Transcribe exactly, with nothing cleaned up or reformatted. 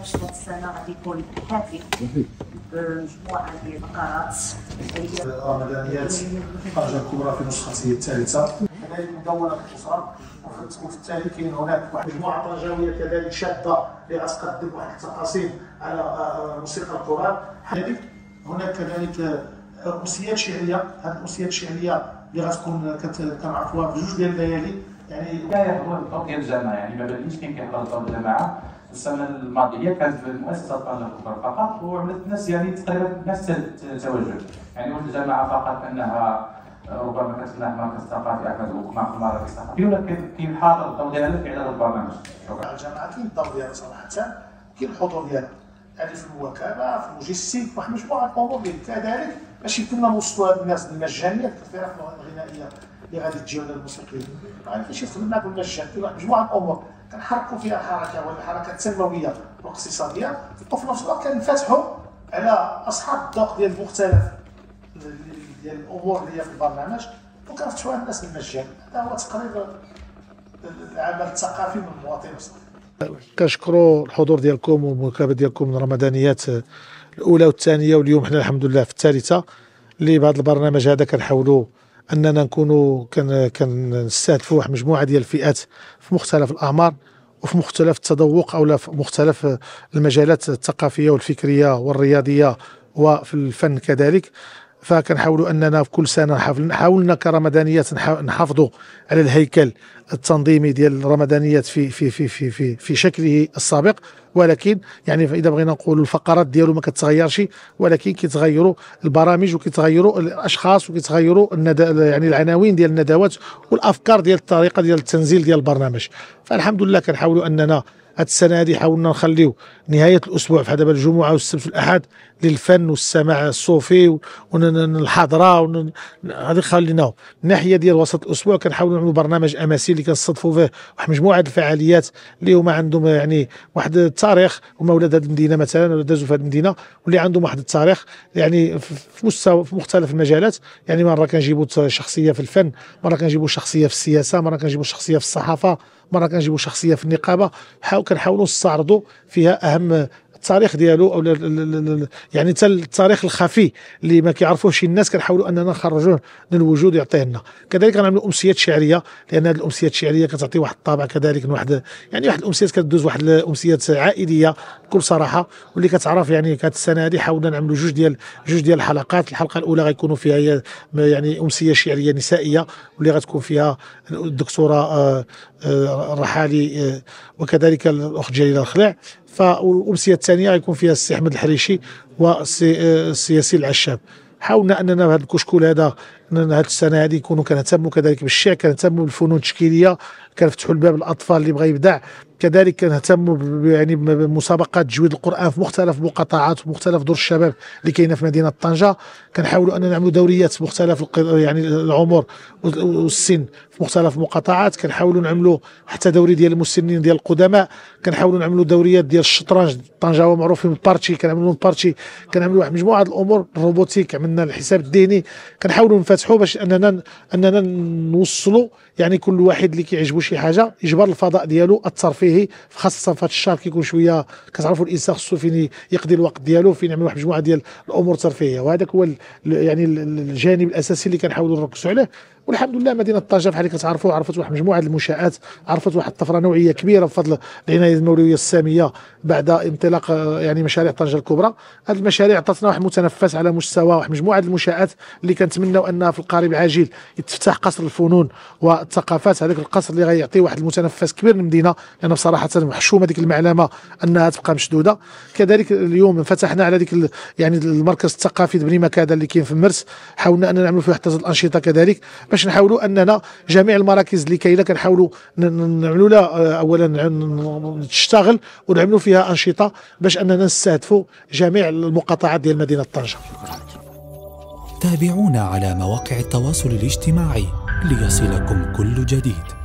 نشرة السنة غادي يكون حافل بمجموعة ديال القرارات رمضانيات طنجة الكبرى في نسخته الثالثة، كذلك مدونة الأسرة، وفي التالي كاين هناك واحد مجموعة طنجاوية كذلك شابة لأس تقدم واحد التفاصيل على موسيقى التراب. هناك كذلك أمسيات شعرية، هذه الأمسيات الشعرية اللي غتكون كنعرفوها في جوج ديال الليالي. يعني البداية هو الدور ديال الجامعة، يعني ما بانليش كاين كيحضر الدور ديال الجامعة. السنة الماضية كانت في المؤسسة الطنجة الكبرى فقط، وعملت نفس يعني تقريبا نفس التوجه، يعني واحد الجامعة فقط أنها ربما كتبناها مركز ثقافي أحمد وكما في المركز الثقافي، ولكن كاين حاضر الدور ديالها في إعداد البرنامج. شكرا. الجامعة كاين الدور ديالها صراحة، كاين الحضور ديالها، يعني في الوكالة، في اللوجيستيك، واحد مجموعة الأمور. كذلك باش يتم وصول الناس المجانية في الفرق الغنائية اللي غادي تجي ولا الموسيقيين، غادي كيشي يخدم معاك المجان، كاين واحد مجموعة الأمور كنحركوا فيها الحركه وهي الحركه التنمويه والاقتصاديه، وفي نفس الوقت كنفتحوا على اصحاب الذوق ديال مختلف ديال الامور اللي هي في البرنامج، وكنفتحوا على الناس المجان. هذا هو تقريبا العمل الثقافي من المواطن الصافي. كنشكروا الحضور ديالكم والمواكبه ديالكم من رمضانيات الاولى والثانيه، واليوم حنا الحمد لله في الثالثه اللي بهذا البرنامج هذا كنحاولوا اننا نكونوا كنستهدفوا واحد مجموعه ديال الفئات في مختلف الاعمار وفي مختلف التذوق او في مختلف المجالات الثقافيه والفكريه والرياضيه وفي الفن كذلك. فكنحاولوا اننا في كل سنه حاولنا كرمضانيات نحافظوا على الهيكل التنظيمي ديال الرمضانيات في في في في في, في شكله السابق، ولكن يعني اذا بغينا نقولوا الفقرات ديالو ما كتغيرش، ولكن كيتغيروا البرامج وكيتغيروا الاشخاص وكيتغيروا يعني العناوين ديال الندوات والافكار ديال الطريقه ديال التنزيل ديال البرنامج. فالحمد لله كنحاولوا اننا هاد السنه هذه حاولنا نخليو نهايه الاسبوع في دابا الجمعه والسبت والاحد للفن والسماع الصوفي والحضره، هذا خليناه الناحيه ديال وسط الاسبوع. كنحاولوا نعملوا برنامج اماسي اللي كنستضفوا فيه واحد مجموعه الفعاليات اللي هما عندهم يعني واحد التاريخ، هما ولاد هذه المدينه مثلا ولا دازوا في هذه المدينه واللي عندهم واحد التاريخ يعني في مستوى في مختلف المجالات. يعني مره كنجيبوا شخصيه في الفن، مره كنجيبوا شخصيه في السياسه، مره كنجيبوا شخصيه في الصحافه، مره كنجيبوا شخصيه في النقابه، كنحاولوا نستعرضوا فيها اهم التاريخ ديالو او يعني حتى التاريخ الخفي اللي ما كيعرفوهش الناس كنحاولوا اننا نخرجوه للوجود يعطيه لنا. كذلك كنعملوا امسيات شعريه، لان هذه الامسيات الشعريه كتعطي واحد الطابع كذلك واحد يعني واحد الامسيات كدوز واحد الامسيات عائليه بكل صراحه، واللي كتعرف يعني كانت السنه هذه حاولنا نعملوا جوج ديال جوج ديال الحلقات. الحلقه الاولى غيكونوا فيها هي يعني امسيه شعريه نسائيه واللي غتكون فيها الدكتوره الرحالي وكذلك الاخت جليله الخليع، فالامسيه الثانيه غيكون فيها السي احمد الحريشي والسي ياسين العشاب. حاولنا اننا بهذا الكشكول هذا هذه السنه هذه يكونوا كنهتموا كذلك بالشعر، كنهتموا بالفنون التشكيليه، كنفتحوا الباب للاطفال اللي بغى يبدع، كذلك كنهتموا يعني بمسابقات تجويد القران في مختلف المقاطعات ومختلف دور الشباب اللي كاينه في مدينه طنجه. كنحاولوا اننا نعملوا دوريات في مختلف يعني العمر والسن في مختلف المقاطعات، كنحاولوا نعملوا حتى دوري ديال المسنين ديال القدماء، كنحاولوا نعملوا دوريات ديال الشطرنج. طنجه معروفين بالبارتي، كنعملوا البارتي، كنعملوا واحد مجموعه الامور، الروبوتيك، عملنا الحساب الذهني، كنحاولوا نفتحوا باش اننا اننا نوصلوا يعني كل واحد اللي كيعجبو شي حاجه يجبر الفضاء ديالو الترفيهي، خاصه في هذا الشهر كيكون شويه كتعرفوا الانسان خصو فين يقضي الوقت ديالو، فين يعمل واحد المجموعه ديال الامور الترفيهيه. وهذاك هو يعني الجانب الاساسي اللي كنحاولوا نركزوا عليه. والحمد لله مدينه طنجه بحال اللي كتعرفوا عرفت واحد مجموعه المنشات، عرفت واحد الطفره نوعيه كبيره بفضل العنايه المولويه الساميه بعد انطلاق يعني مشاريع طنجه الكبرى. هذه المشاريع عطاتنا واحد المتنفس على مستوى واحد مجموعه المنشات اللي كنتمناو انها في القريب العاجل يتفتح قصر الفنون والثقافات، هذاك القصر اللي غيعطي واحد المتنفس كبير للمدينه، لان بصراحه محشومه ديك المعلمه انها تبقى مشدوده. كذلك اليوم انفتحنا على ديك يعني المركز الثقافي بني مكاده اللي كاين في مرس، حاولنا اننا نعملوا فيه حتى الانشطه كذلك باش نحاولوا اننا جميع المراكز اللي كاينه كنحاولوا نعملوا لها اولا تشتغل ونعملوا فيها انشطه باش اننا نستهدفوا جميع المقاطعات ديال مدينه طنجه. تابعونا على مواقع التواصل الاجتماعي ليصلكم كل جديد.